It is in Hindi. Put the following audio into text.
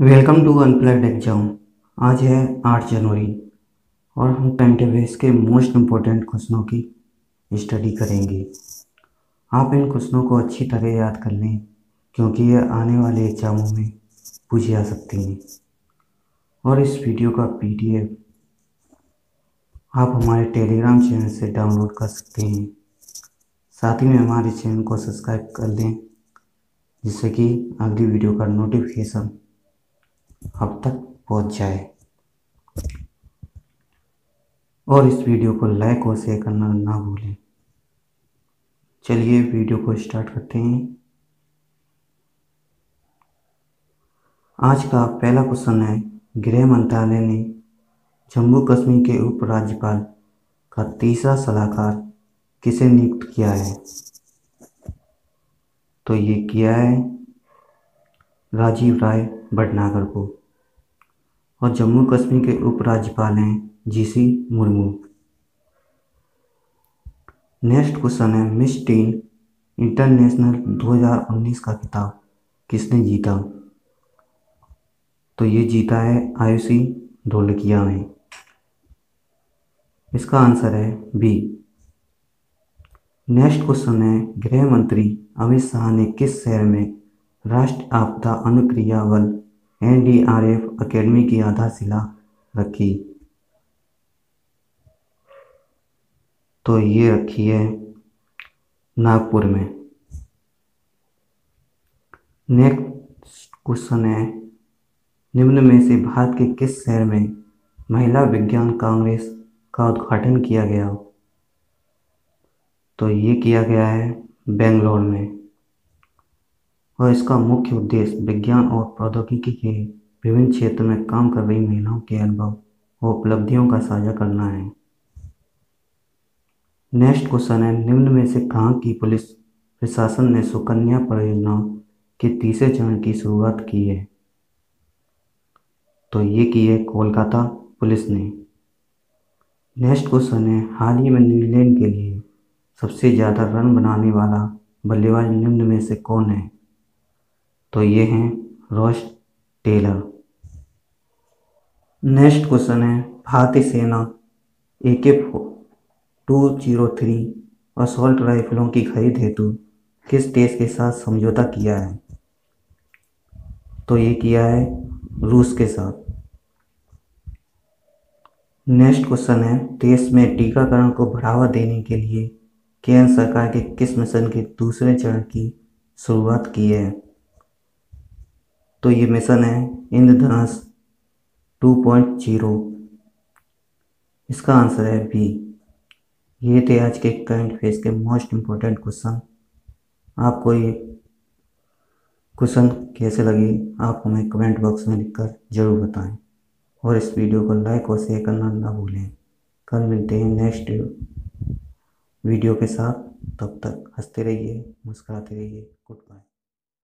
Welcome to unplugged exam. आज है 8 जनवरी और हम करंट अफेयर्स के मोस्ट इम्पोर्टेंट क्वेश्चनों की स्टडी करेंगे। आप इन क्वेश्चनों को अच्छी तरह याद कर लें क्योंकि ये आने वाले एग्जामों में पूछे जा सकते हैं। और इस वीडियो का PDF आप हमारे टेलीग्राम चैनल से डाउनलोड कर सकते हैं। साथ ही में हमारे चैनल को सब्सक्राइब कर लें जिससे कि अगली वीडियो का नोटिफिकेशन अब तक पहुंच जाए। और इस वीडियो को लाइक और शेयर करना ना भूलें। चलिए वीडियो को स्टार्ट करते हैं। आज का पहला क्वेश्चन है, गृह मंत्रालय ने जम्मू कश्मीर के उपराज्यपाल का तीसरा सलाहकार किसे नियुक्त किया है? तो ये किया है राजीव राय भटनागर को। और जम्मू कश्मीर के उपराज्यपाल हैं जी.सी. मुर्मू। नेक्स्ट क्वेश्चन है, मिस टीन इंटरनेशनल 2019 का खिताब किसने जीता? तो ये जीता है आयुषी धोलकिया ने। इसका आंसर है B। नेक्स्ट क्वेश्चन है, गृह मंत्री अमित शाह ने किस शहर में राष्ट्रीय आपदा अनुक्रिया बल NDRF अकेडमी की आधारशिला रखी? तो ये रखी है नागपुर में। नेक्स्ट क्वेश्चन है, निम्न में से भारत के किस शहर में महिला विज्ञान कांग्रेस का उद्घाटन किया गया? तो ये किया गया है बेंगलोर में। और इसका मुख्य उद्देश्य विज्ञान और प्रौद्योगिकी के विभिन्न क्षेत्र में काम कर रही महिलाओं के अनुभव और उपलब्धियों का साझा करना है। नेक्स्ट क्वेश्चन है, निम्न में से कहाँ की पुलिस प्रशासन ने सुकन्या परियोजनाओं के तीसरे चरण की शुरुआत की है? तो ये की है कोलकाता पुलिस ने। नेक्स्ट क्वेश्चन है, हाल ही में न्यूजीलैंड के लिए सबसे ज़्यादा रन बनाने वाला बल्लेबाज निम्न में से कौन है? तो ये हैं रोशन टेलर। नेक्स्ट क्वेश्चन है, भारतीय सेना AK 203 असॉल्ट राइफलों की खरीद हेतु किस देश के साथ समझौता किया है? तो ये किया है रूस के साथ। नेक्स्ट क्वेश्चन है, देश में टीकाकरण को बढ़ावा देने के लिए केंद्र सरकार के किस मिशन के दूसरे चरण की शुरुआत की है? तो ये मिशन है इंद्रधनुष 2.0। इसका आंसर है B। ये थे आज के करंट अफेयर्स के मोस्ट इम्पोर्टेंट क्वेश्चन। आपको ये क्वेश्चन कैसे लगे आप हमें कमेंट बॉक्स में लिखकर ज़रूर बताएं। और इस वीडियो को लाइक और शेयर करना ना भूलें। कल मिलते हैं नेक्स्ट वीडियो के साथ। तब तक हंसते रहिए, मुस्कुराते रहिए। Good bye.